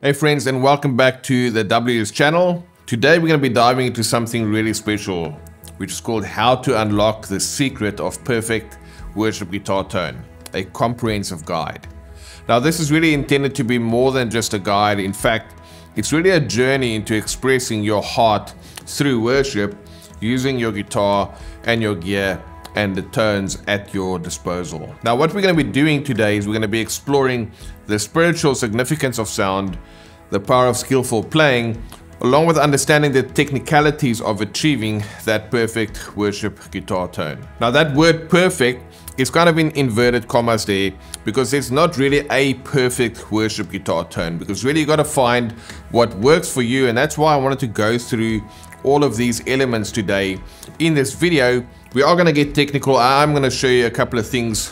Hey friends, and welcome back to the WS channel. Today we're going to be diving into something really special, which is called How to Unlock the Secret of Perfect Worship Guitar Tone, a comprehensive guide. Now this is really intended to be more than just a guide. In fact, it's really a journey into expressing your heart through worship, using your guitar and your gear and the tones at your disposal. Now what we're going to be doing today is we're going to be exploring the spiritual significance of sound, the power of skillful playing, along with understanding the technicalities of achieving that perfect worship guitar tone. Now that word perfect is kind of in inverted commas there, because it's not really a perfect worship guitar tone, because really you got to find what works for you. And that's why I wanted to go through all of these elements today. In this video, we are going to get technical. I'm going to show you a couple of things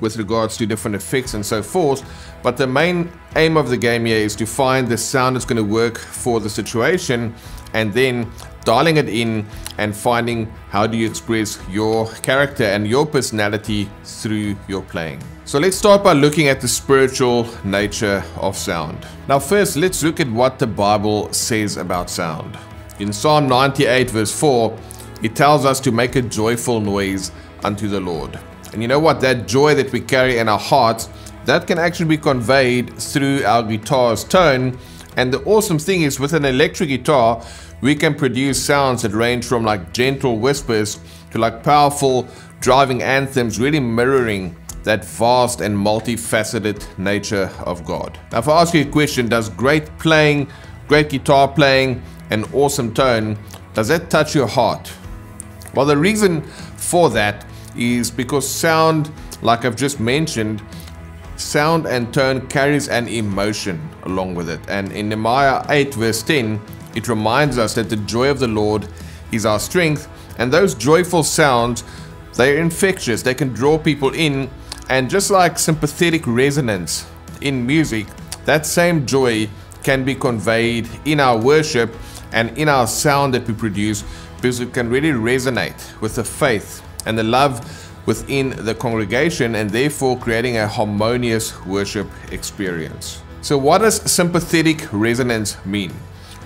with regards to different effects and so forth, but the main aim of the game here is to find the sound that's going to work for the situation, and then dialing it in and finding how do you express your character and your personality through your playing. So let's start by looking at the spiritual nature of sound. Now first, let's look at what the Bible says about sound. In Psalm 98 verse 4, it tells us to make a joyful noise unto the Lord. And you know what? That joy that we carry in our hearts, that can actually be conveyed through our guitar's tone. And the awesome thing is, with an electric guitar, we can produce sounds that range from like gentle whispers to like powerful driving anthems, really mirroring that vast and multifaceted nature of God. Now, if I ask you a question, does great guitar playing, an awesome tone, does that touch your heart? Well, the reason for that is because sound, like I've just mentioned, sound and tone carries an emotion along with it. And in Nehemiah 8 verse 10, it reminds us that the joy of the Lord is our strength. And those joyful sounds, they're infectious. They can draw people in. And just like sympathetic resonance in music, that same joy can be conveyed in our worship and in our sound that we produce, because it can really resonate with the faith and the love within the congregation, and therefore creating a harmonious worship experience. So what does sympathetic resonance mean?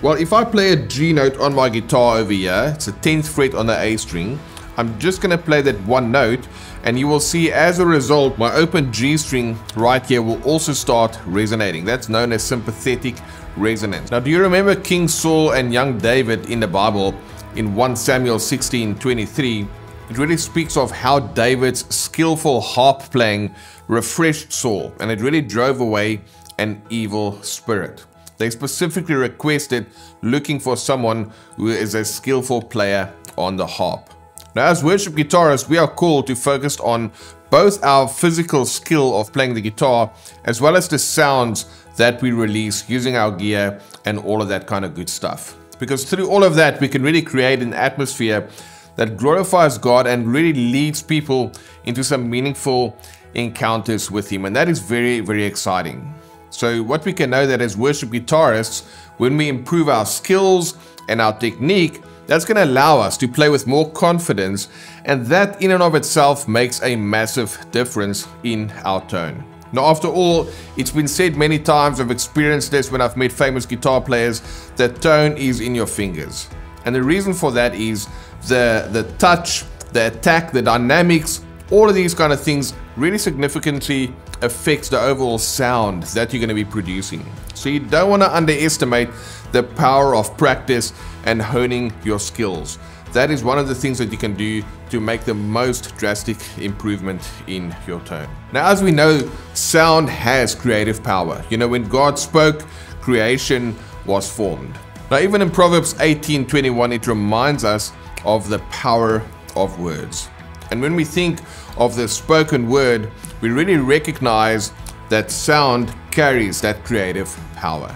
Well, if I play a G note on my guitar over here, it's the 10th fret on the A string, I'm just gonna play that one note, and you will see as a result, my open G string right here will also start resonating. That's known as sympathetic resonance. Now, do you remember King Saul and young David in the Bible in 1 Samuel 16:23? It really speaks of how David's skillful harp playing refreshed Saul, and it really drove away an evil spirit. They specifically requested looking for someone who is a skillful player on the harp. Now, as worship guitarists, we are called to focus on both our physical skill of playing the guitar, as well as the sounds that we release using our gear and all of that kind of good stuff. Because through all of that, we can really create an atmosphere that glorifies God and really leads people into some meaningful encounters with Him. And that is very, very exciting. So what we can know that as worship guitarists, when we improve our skills and our technique, that's going to allow us to play with more confidence. And that in and of itself makes a massive difference in our tone. Now, after all, it's been said many times, I've experienced this when I've met famous guitar players, that tone is in your fingers. And the reason for that is the touch, the attack, the dynamics, all of these kind of things really significantly affects the overall sound that you're going to be producing. So you don't want to underestimate the power of practice and honing your skills. That is one of the things that you can do to make the most drastic improvement in your tone. Now, as we know, sound has creative power. You know, when God spoke, creation was formed. Now, even in Proverbs 18:21, it reminds us of the power of words. And when we think of the spoken word, we really recognize that sound carries that creative power.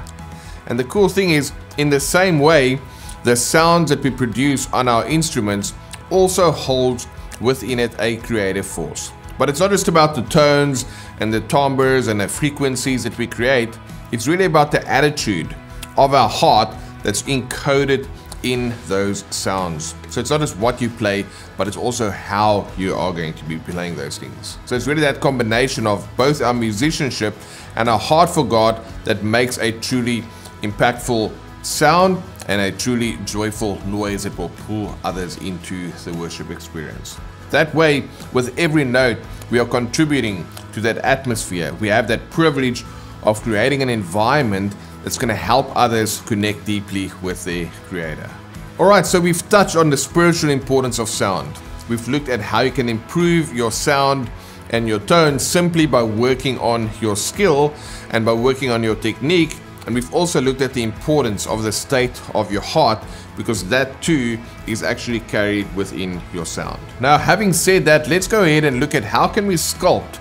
And the cool thing is, in the same way, the sounds that we produce on our instruments also holds within it a creative force. But it's not just about the tones and the timbres and the frequencies that we create. It's really about the attitude of our heart that's encoded in those sounds. So it's not just what you play, but it's also how you are going to be playing those things. So it's really that combination of both our musicianship and a heart for God that makes a truly impactful sound and a truly joyful noise that will pull others into the worship experience. That way, with every note, we are contributing to that atmosphere. We have that privilege of creating an environment that's going to help others connect deeply with their Creator. All right, so we've touched on the spiritual importance of sound. We've looked at how you can improve your sound and your tone simply by working on your skill and by working on your technique. And we've also looked at the importance of the state of your heart, because that too is actually carried within your sound. Now, having said that, let's go ahead and look at how can we sculpt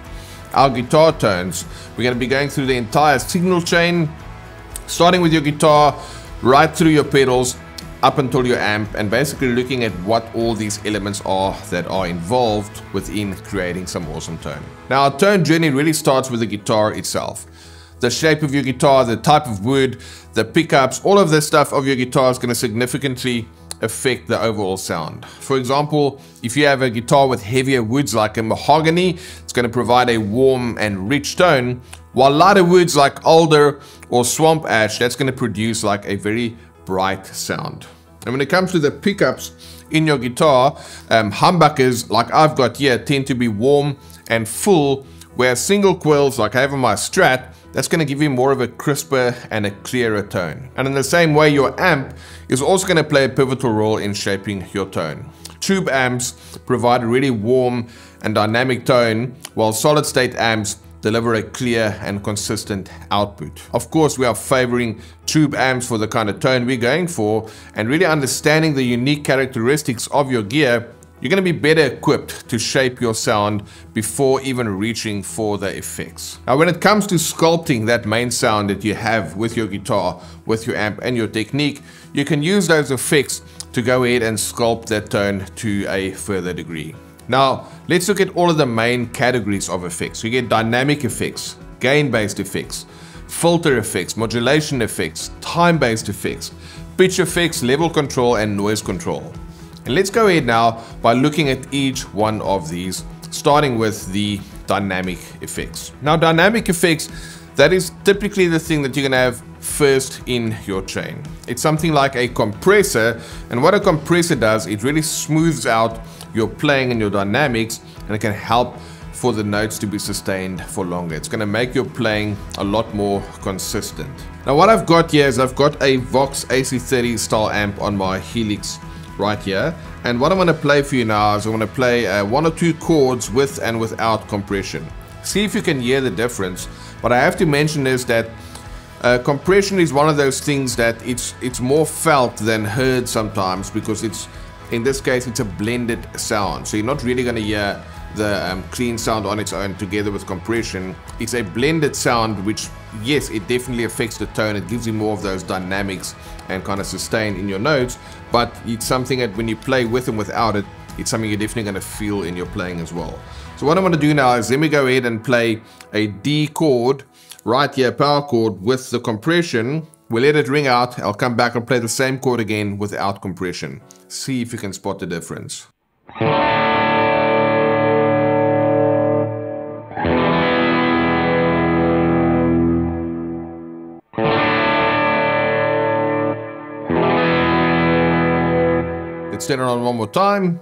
our guitar tones. We're going to be going through the entire signal chain, starting with your guitar, right through your pedals, up until your amp, and basically looking at what all these elements are that are involved within creating some awesome tone. Now, our tone journey really starts with the guitar itself. The shape of your guitar, the type of wood, the pickups, all of this stuff of your guitar is going to significantly affect the overall sound. For example, if you have a guitar with heavier woods like a mahogany, it's going to provide a warm and rich tone, while lighter woods like alder or swamp ash, that's going to produce like a very bright sound. And when it comes to the pickups in your guitar, humbuckers like I've got here tend to be warm and full, where single coils like I have on my Strat, that's going to give you more of a crisper and a clearer tone. And in the same way, your amp is also going to play a pivotal role in shaping your tone. Tube amps provide a really warm and dynamic tone, while solid state amps deliver a clear and consistent output. Of course, we are favoring tube amps for the kind of tone we're going for, and really understanding the unique characteristics of your gear, you're going to be better equipped to shape your sound before even reaching for the effects. Now, when it comes to sculpting that main sound that you have with your guitar, with your amp and your technique, you can use those effects to go ahead and sculpt that tone to a further degree. Now, let's look at all of the main categories of effects. You get dynamic effects, gain-based effects, filter effects, modulation effects, time-based effects, pitch effects, level control, and noise control. And let's go ahead now by looking at each one of these, starting with the dynamic effects. Now, dynamic effects, that is typically the thing that you're gonna have first in your chain. It's something like a compressor, and what a compressor does, it really smooths out your playing and your dynamics, and it can help for the notes to be sustained for longer. It's gonna make your playing a lot more consistent. Now, what I've got here is I've got a Vox AC30 style amp on my Helix right here, and what I want to play for you now is I want to play one or two chords with and without compression. See if you can hear the difference. But I have to mention is that compression is one of those things that it's more felt than heard sometimes, because it's, in this case, it's a blended sound, so you're not really going to hear the clean sound on its own together with compression. It's a blended sound, which, yes, it definitely affects the tone. It gives you more of those dynamics and kind of sustain in your notes, but it's something that when you play with and without it, it's something you're definitely going to feel in your playing as well. So what I'm going to do now is let me go ahead and play a D chord right here, power chord, with the compression. We'll let it ring out. I'll come back and play the same chord again without compression. See if you can spot the difference. Let's turn it on one more time.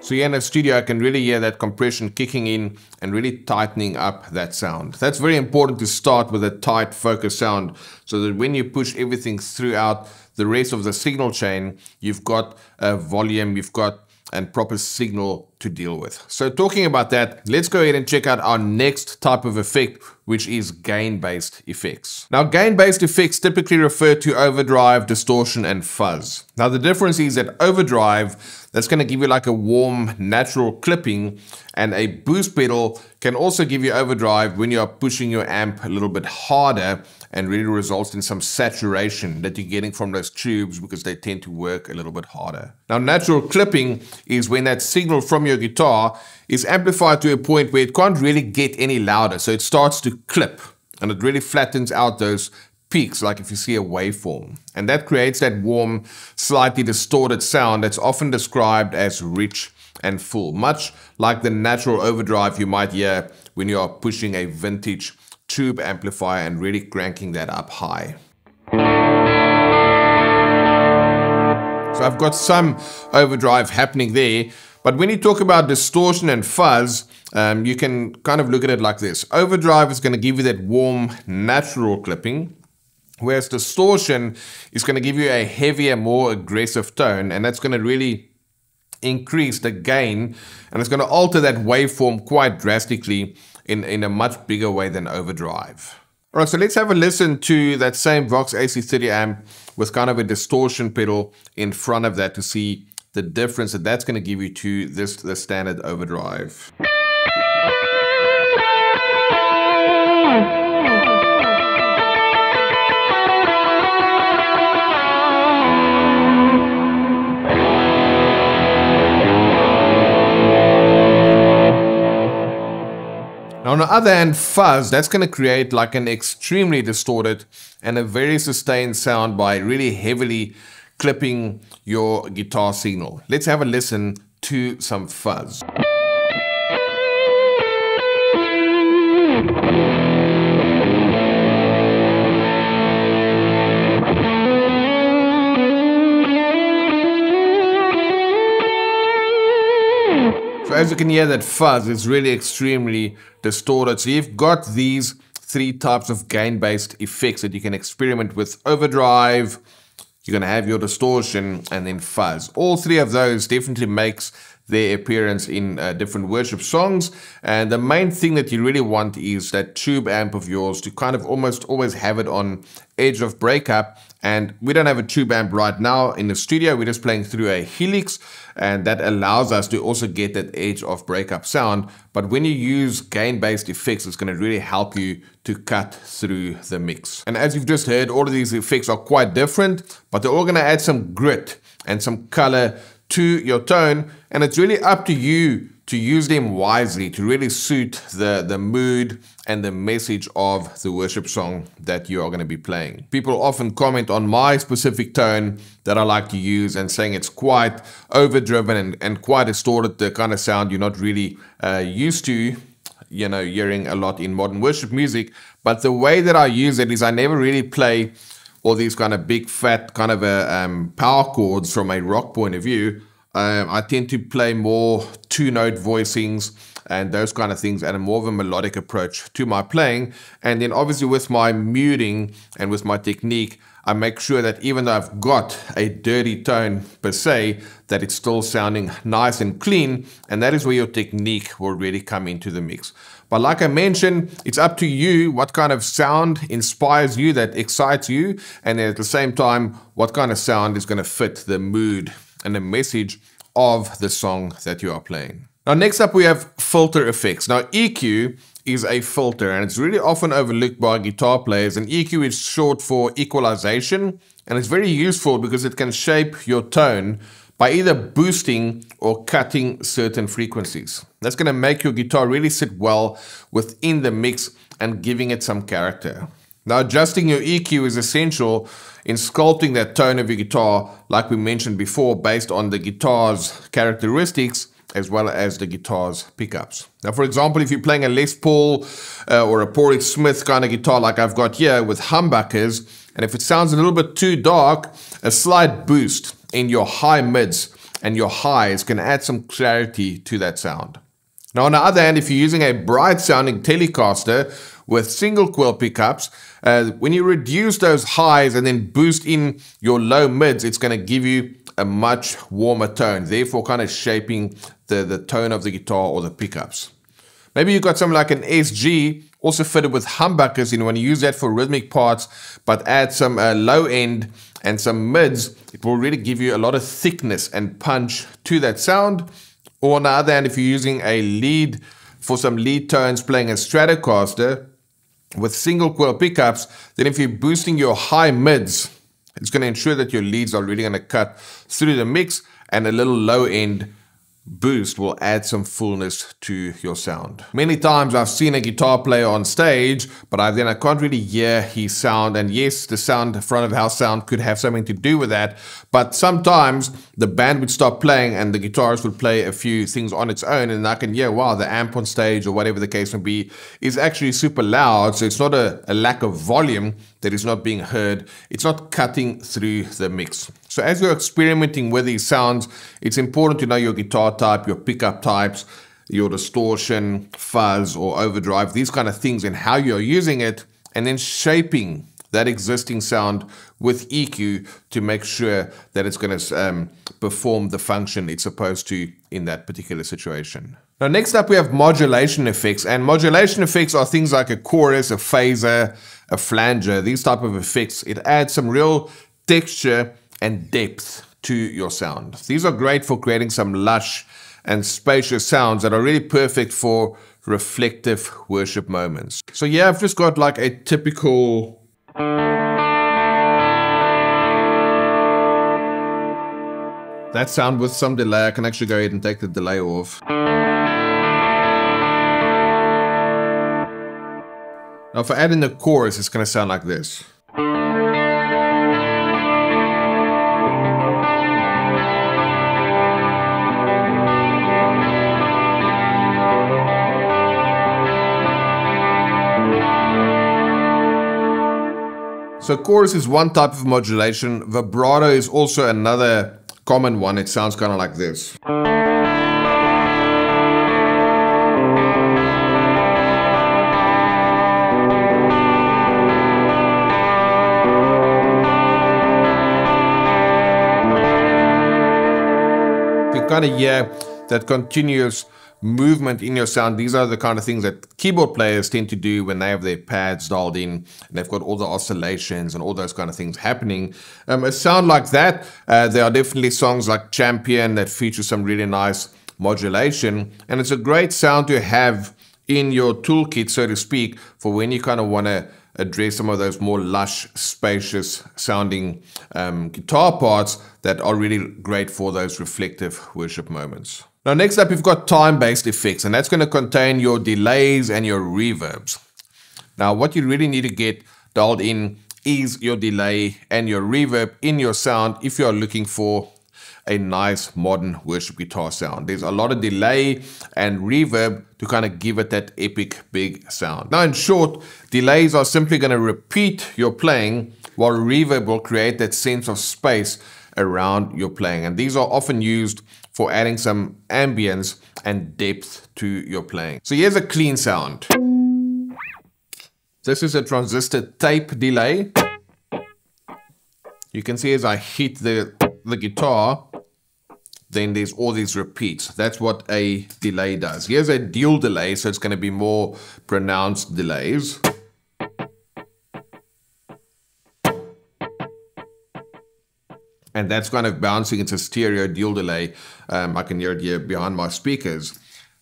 So here in the studio, I can really hear that compression kicking in and really tightening up that sound. That's very important to start with a tight, focused sound, so that when you push everything throughout the rest of the signal chain, you've got a volume, you've got a proper signal to deal with. So talking about that, let's go ahead and check out our next type of effect, which is gain-based effects. Now, gain-based effects typically refer to overdrive, distortion, and fuzz. Now, the difference is that overdrive, that's going to give you like a warm, natural clipping, and a boost pedal can also give you overdrive when you are pushing your amp a little bit harder, and really results in some saturation that you're getting from those tubes, because they tend to work a little bit harder. Now, natural clipping is when that signal from your guitar is amplified to a point where it can't really get any louder, so it starts to clip, and it really flattens out those peaks, like if you see a waveform, and that creates that warm, slightly distorted sound that's often described as rich and full, much like the natural overdrive you might hear when you are pushing a vintage tube amplifier and really cranking that up high. So I've got some overdrive happening there, but when you talk about distortion and fuzz, you can kind of look at it like this. Overdrive is going to give you that warm, natural clipping, whereas distortion is going to give you a heavier, more aggressive tone, and that's going to really increase the gain, and it's going to alter that waveform quite drastically in a much bigger way than overdrive. All right, so let's have a listen to that same Vox AC30 amp with kind of a distortion pedal in front of that to see the difference that that's going to give you to the standard overdrive. On the other hand, fuzz, that's going to create like an extremely distorted and a very sustained sound by really heavily clipping your guitar signal. Let's have a listen to some fuzz. As you can hear, that fuzz is really extremely distorted. So you've got these three types of gain-based effects that you can experiment with: overdrive, you're going to have your distortion, and then fuzz. All three of those definitely makes their appearance in different worship songs. And the main thing that you really want is that tube amp of yours to kind of almost always have it on edge of breakup. And we don't have a tube amp right now in the studio. We're just playing through a Helix, and that allows us to also get that edge of breakup sound. But when you use gain-based effects, it's going to really help you to cut through the mix. And as you've just heard, all of these effects are quite different, but they're all going to add some grit and some color to your tone, and it's really up to you to use them wisely to really suit the mood and the message of the worship song that you are going to be playing. People often comment on my specific tone that I like to use and saying it's quite overdriven and quite distorted, the kind of sound you're not really used to, you know, hearing a lot in modern worship music. But the way that I use it is I never really play all these kind of big fat kind of power chords from a rock point of view. I tend to play more two-note voicings and those kind of things, and more of a melodic approach to my playing. And then obviously with my muting and with my technique, I make sure that even though I've got a dirty tone per se, that it's still sounding nice and clean, and that is where your technique will really come into the mix. But like I mentioned, it's up to you what kind of sound inspires you, that excites you, and at the same time, what kind of sound is going to fit the mood and the message of the song that you are playing. Now, next up, we have filter effects. Now, EQ is a filter, and it's really often overlooked by guitar players. And EQ is short for equalization, and it's very useful because it can shape your tone by either boosting or cutting certain frequencies. That's going to make your guitar really sit well within the mix and giving it some character. Now, adjusting your EQ is essential in sculpting that tone of your guitar, like we mentioned before, based on the guitar's characteristics as well as the guitar's pickups. Now, for example, if you're playing a Les Paul or a Paul Reed Smith kind of guitar like I've got here with humbuckers, and if it sounds a little bit too dark, a slight boost in your high mids and your highs can add some clarity to that sound. Now, on the other hand, if you're using a bright sounding Telecaster with single coil pickups, when you reduce those highs and then boost in your low mids, it's going to give you a much warmer tone, therefore kind of shaping the tone of the guitar or the pickups. Maybe you've got something like an SG, also fitted with humbuckers, and you want to use that for rhythmic parts, but add some low end and some mids. It will really give you a lot of thickness and punch to that sound. Or on the other hand, if you're using a lead for some lead tones, playing a Stratocaster with single coil pickups, then if you're boosting your high mids, it's going to ensure that your leads are really going to cut through the mix, and a little low end boost will add some fullness to your sound. Many times I've seen a guitar player on stage, but I can't really hear his sound. And yes, the sound, the front of house sound, could have something to do with that. But sometimes the band would stop playing and the guitarist would play a few things on its own, and I can hear, wow, the amp on stage or whatever the case may be is actually super loud. So it's not a lack of volume that is not being heard. It's not cutting through the mix. So as you're experimenting with these sounds, it's important to know your guitar type, your pickup types, your distortion, fuzz or overdrive, these kind of things, and how you're using it, and then shaping that existing sound with EQ to make sure that it's going to perform the function it's supposed to in that particular situation. Now, next up, we have modulation effects, and modulation effects are things like a chorus, a phaser, a flanger, these type of effects. It adds some real texture and depth to your sound. These are great for creating some lush and spacious sounds that are really perfect for reflective worship moments. So yeah, I've just got like a typical that sound with some delay. I can actually go ahead and take the delay off. Now if I add in the chorus, it's going to sound like this. So chorus is one type of modulation. Vibrato is also another common one. It sounds kind of like this. You kind of hear that continuous movement in your sound. These are the kind of things that keyboard players tend to do when they have their pads dialed in and they've got all the oscillations and all those kind of things happening. A sound like that, there are definitely songs like Champion that feature some really nice modulation, and it's a great sound to have in your toolkit, so to speak, for when you kind of want to address some of those more lush, spacious sounding guitar parts that are really great for those reflective worship moments. Now next up, you've got time-based effects, and that's going to contain your delays and your reverbs. Now what you really need to get dialed in is your delay and your reverb in your sound if you're looking for a nice modern worship guitar sound. There's a lot of delay and reverb to kind of give it that epic big sound. Now in short, delays are simply going to repeat your playing, while reverb will create that sense of space around your playing, and these are often used for adding some ambience and depth to your playing. So here's a clean sound. This is a transistor tape delay. You can see as I hit the guitar, then there's all these repeats. That's what a delay does. Here's a dual delay, so it's going to be more pronounced delays. And that's kind of bouncing. It's a stereo dual delay. I can hear it here behind my speakers.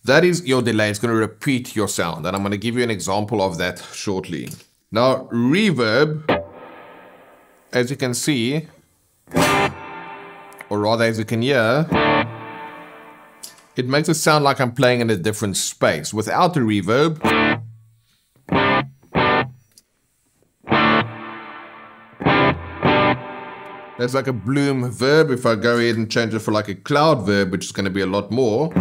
That is your delay. It's going to repeat your sound. And I'm going to give you an example of that shortly. Now, reverb, as you can see, or rather as you can hear, it makes it sound like I'm playing in a different space. Without the reverb, that's like a bloom verb. If I go ahead and change it for like a cloud verb, which is going to be a lot more.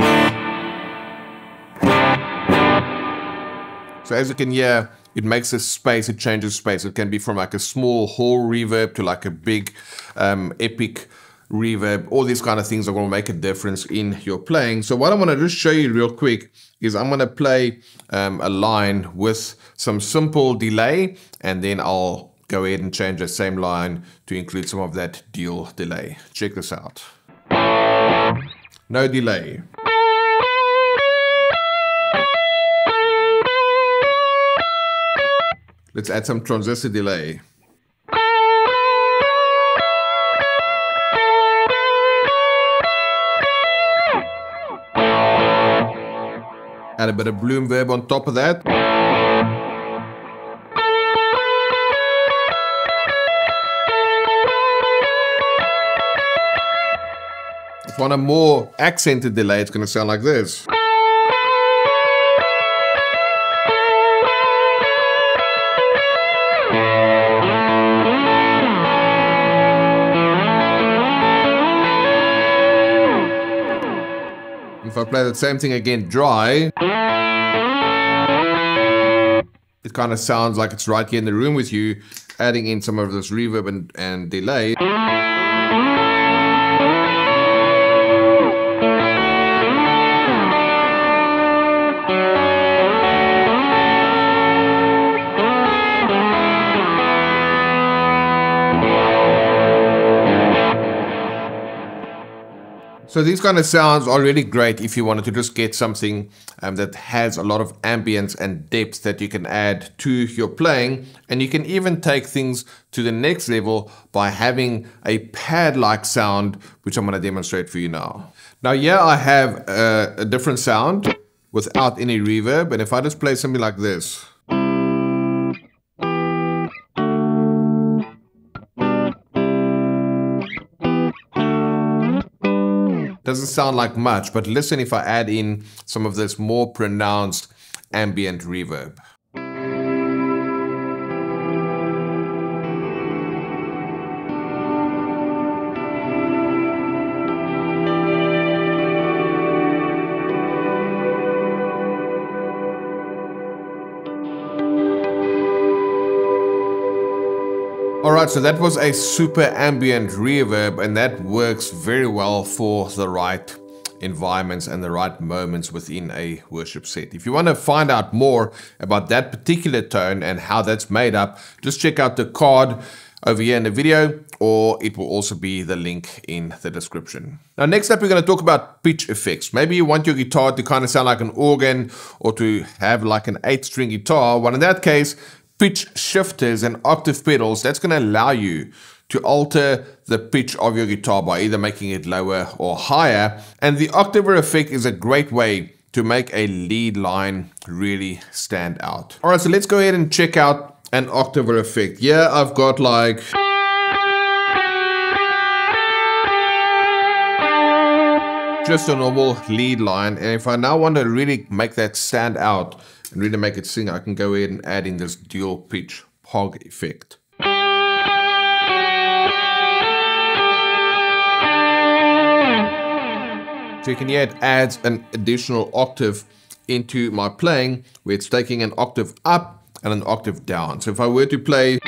So as you can hear, it makes a space, it changes space. It can be from like a small hall reverb to like a big epic reverb. All these kind of things are going to make a difference in your playing. So what I want to just show you real quick is I'm going to play a line with some simple delay, and then I'll go ahead and change that same line to include some of that dual delay. Check this out. No delay. Let's add some transistor delay. Add a bit of bloom verb on top of that. On a more accented delay, it's going to sound like this. play the same thing again dry, it kind of sounds like it's right here in the room with you, adding in some of this reverb and delay. So these kind of sounds are really great if you wanted to just get something that has a lot of ambience and depth that you can add to your playing. And you can even take things to the next level by having a pad-like sound, which I'm going to demonstrate for you now. Now, yeah, I have a different sound without any reverb. And if I just play something like this. Doesn't sound like much, but listen if I add in some of this more pronounced ambient reverb. Alright, so that was a super ambient reverb, and that works very well for the right environments and the right moments within a worship set. If you want to find out more about that particular tone and how that's made up, just check out the card over here in the video, or it will also be the link in the description. Now, next up, we're going to talk about pitch effects. Maybe you want your guitar to kind of sound like an organ or to have like an 8-string guitar. Well, in that case, pitch shifters and octave pedals, that's going to allow you to alter the pitch of your guitar by either making it lower or higher. And the octaver effect is a great way to make a lead line really stand out. All right, so let's go ahead and check out an octaver effect. Yeah, I've got like... just a normal lead line. And if I now want to really make that stand out, and really make it sing, I can go ahead and add in this dual pitch Pog effect. So you can hear it adds an additional octave into my playing, where it's taking an octave up and an octave down. So if I were to play,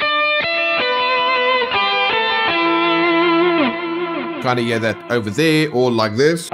kind of hear that over there or like this.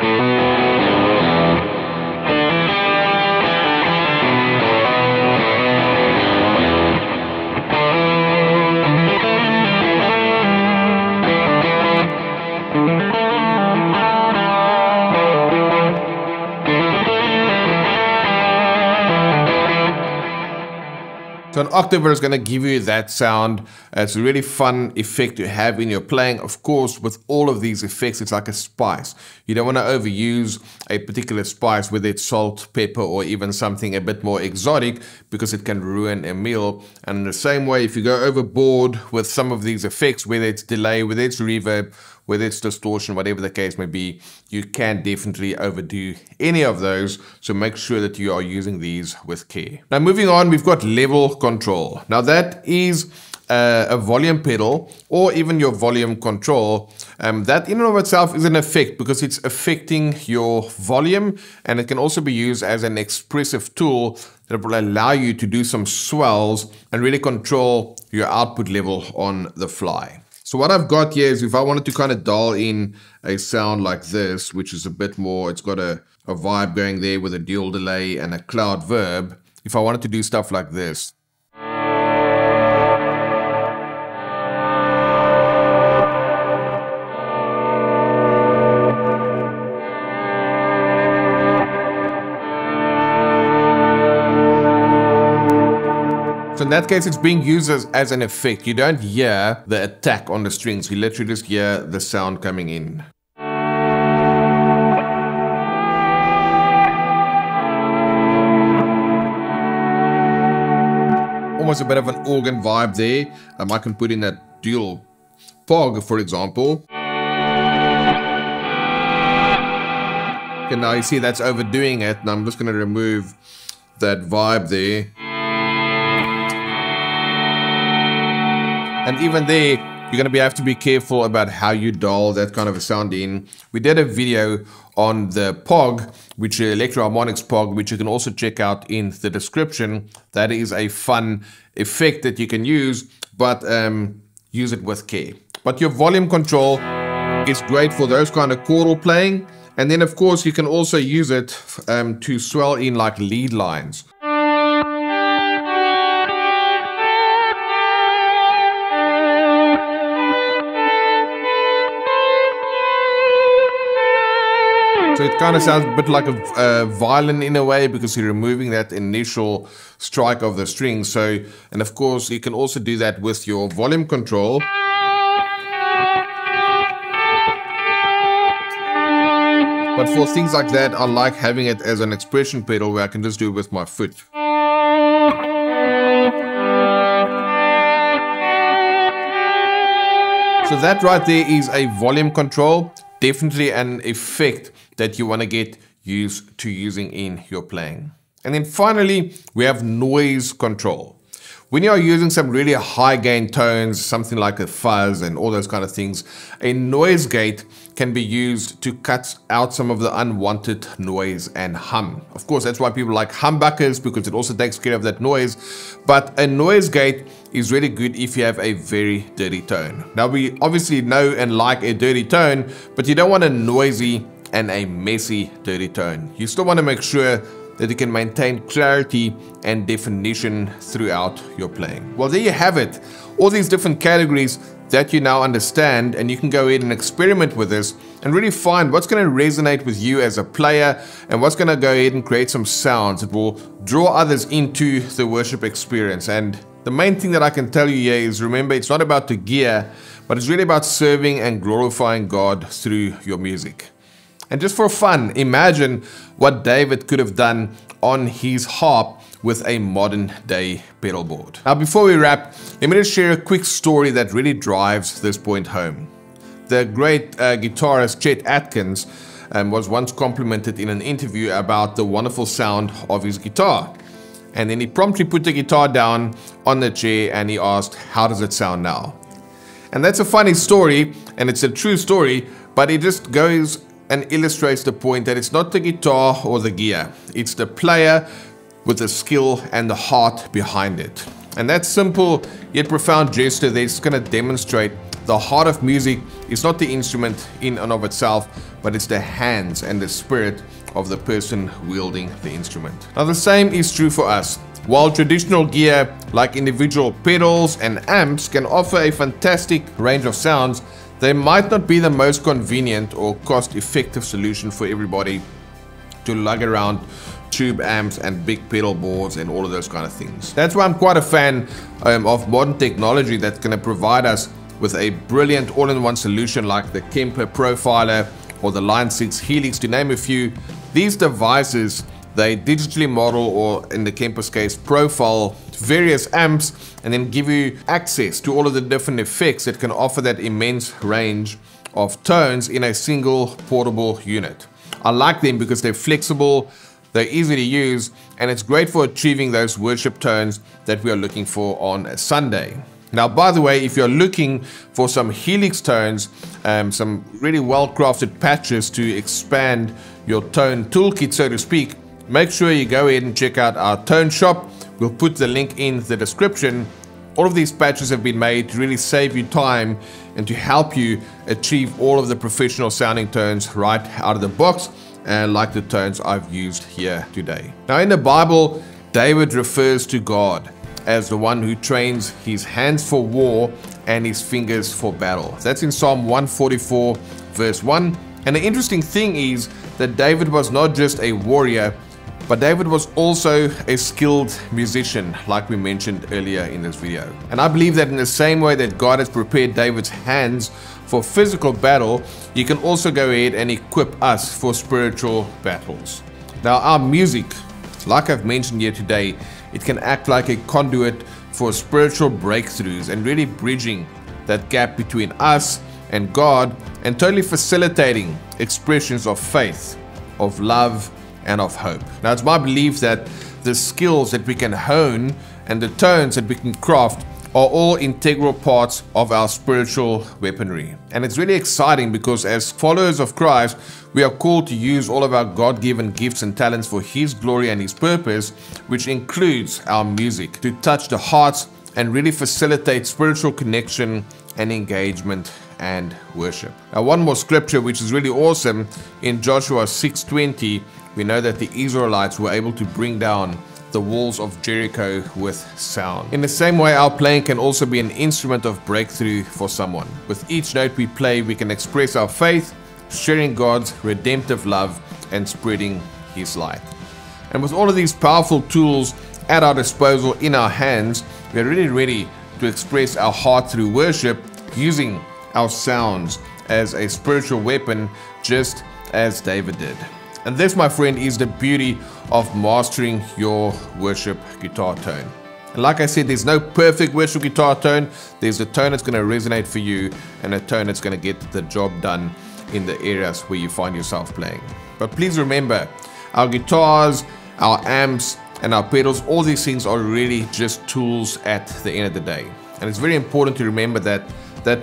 So an octaver is going to give you that sound. It's a really fun effect to have in your playing. Of course, with all of these effects, it's like a spice. You don't want to overuse a particular spice, whether it's salt, pepper, or even something a bit more exotic, because it can ruin a meal. And in the same way, if you go overboard with some of these effects, whether it's delay, whether it's reverb, whether it's distortion, whatever the case may be, you can definitely overdo any of those. So make sure that you are using these with care. Now moving on, we've got level control. Now that is a volume pedal or even your volume control. That in and of itself is an effect because it's affecting your volume, and it can also be used as an expressive tool that will allow you to do some swells and really control your output level on the fly. So what I've got here is if I wanted to kind of dial in a sound like this, which is a bit more, it's got a vibe going there with a dual delay and a cloud verb. If I wanted to do stuff like this. So in that case, it's being used as an effect. You don't hear the attack on the strings. You literally just hear the sound coming in. Almost a bit of an organ vibe there. I can put in that dual Pog, for example. And now you see that's overdoing it. And I'm just going to remove that vibe there. And even there, You're going to have to be careful about how you dial that kind of a sound in. We did a video on the Pog, which is Electroharmonics Pog, which you can also check out in the description. That is a fun effect that you can use, but use it with care. But your volume control is great for those kind of choral playing. And then, of course, you can also use it to swell in like lead lines. So it kind of sounds a bit like a violin in a way, because you're removing that initial strike of the string. So, and of course, you can also do that with your volume control. But for things like that, I like having it as an expression pedal where I can just do it with my foot. So that right there is a volume control. Definitely an effect that you want to get used to using in your playing. And then finally, we have noise control. When you are using some really high gain tones, something like a fuzz and all those kind of things, a noise gate can be used to cut out some of the unwanted noise and hum. Of course, that's why people like humbuckers, because it also takes care of that noise. But a noise gate is really good if you have a very dirty tone. Now, we obviously know and like a dirty tone, but you don't want a noisy and a messy dirty tone. You still want to make sure that you can maintain clarity and definition throughout your playing. Well, there you have it. All these different categories that you now understand, and you can go in and experiment with this and really find what's going to resonate with you as a player and what's going to go ahead and create some sounds that will draw others into the worship experience. And the main thing that I can tell you here is, remember, it's not about the gear, but it's really about serving and glorifying God through your music. And just for fun, imagine what David could have done on his harp with a modern day pedal board. Now, before we wrap, let me just share a quick story that really drives this point home. The great guitarist Chet Atkins was once complimented in an interview about the wonderful sound of his guitar. And then he promptly put the guitar down on the chair and he asked, "How does it sound now?" And that's a funny story, and it's a true story, but it just goes and illustrates the point that it's not the guitar or the gear, it's the player with the skill and the heart behind it. And that simple yet profound gesture that's gonna demonstrate the heart of music is not the instrument in and of itself, but it's the hands and the spirit of the person wielding the instrument. Now, the same is true for us. While traditional gear, like individual pedals and amps, can offer a fantastic range of sounds, they might not be the most convenient or cost-effective solution for everybody to lug around tube amps and big pedal boards and all of those kind of things. That's why I'm quite a fan of modern technology that's going to provide us with a brilliant all-in-one solution like the Kemper Profiler or the Line 6 Helix, to name a few. These devices, they digitally model, or in the Kemper's case, profile various amps and then give you access to all of the different effects that can offer that immense range of tones in a single portable unit. I like them because they're flexible, they're easy to use, and it's great for achieving those worship tones that we are looking for on a Sunday. Now, by the way, if you're looking for some Helix tones, some really well-crafted patches to expand your tone toolkit, so to speak, make sure you go ahead and check out our tone shop. We'll put the link in the description. All of these patches have been made to really save you time and to help you achieve all of the professional sounding tones right out of the box, like the tones I've used here today. Now, in the Bible, David refers to God as the one who trains his hands for war and his fingers for battle. That's in Psalm 144, verse 1. And the interesting thing is that David was not just a warrior, but David was also a skilled musician, like we mentioned earlier in this video. And I believe that in the same way that God has prepared David's hands for physical battle, you can also go ahead and equip us for spiritual battles. Now, our music, like I've mentioned here today, it can act like a conduit for spiritual breakthroughs and really bridging that gap between us and God, and totally facilitating expressions of faith, of love, and of hope. Now, it's my belief that the skills that we can hone and the tones that we can craft are all integral parts of our spiritual weaponry. And it's really exciting because as followers of Christ, we are called to use all of our God-given gifts and talents for His glory and His purpose, which includes our music, to touch the hearts and really facilitate spiritual connection and engagement and worship. Now, one more scripture which is really awesome, in Joshua 6:20, we know that the Israelites were able to bring down the walls of Jericho with sound. In the same way, our playing can also be an instrument of breakthrough for someone. With each note we play, we can express our faith, sharing God's redemptive love and spreading His light. And with all of these powerful tools at our disposal in our hands, we are really ready to express our heart through worship, using our sounds as a spiritual weapon, just as David did. And this, my friend, is the beauty of mastering your worship guitar tone. And like I said, there's no perfect worship guitar tone. There's a tone that's going to resonate for you and a tone that's going to get the job done in the areas where you find yourself playing. But please remember, our guitars, our amps, and our pedals, all these things are really just tools at the end of the day. And it's very important to remember that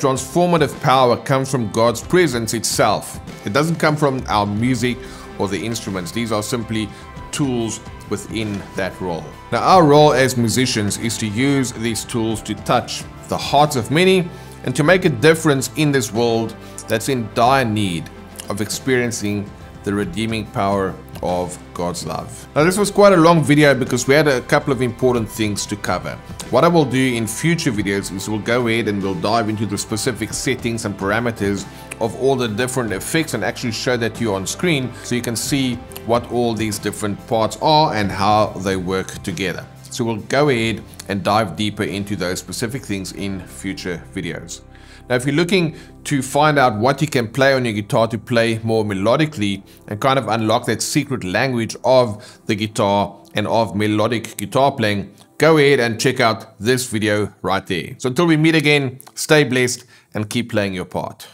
transformative power comes from God's presence itself. It doesn't come from our music or the instruments. These are simply tools within that role. Now, our role as musicians is to use these tools to touch the hearts of many and to make a difference in this world that's in dire need of experiencing the redeeming power of God's love. Now, this was quite a long video because we had a couple of important things to cover. What I will do in future videos is we'll go ahead and we'll dive into the specific settings and parameters of all the different effects and actually show that to you on screen so you can see what all these different parts are and how they work together. So we'll go ahead and dive deeper into those specific things in future videos. Now, if you're looking to find out what you can play on your guitar to play more melodically and kind of unlock that secret language of the guitar and of melodic guitar playing, go ahead and check out this video right there. So until we meet again, stay blessed and keep playing your part.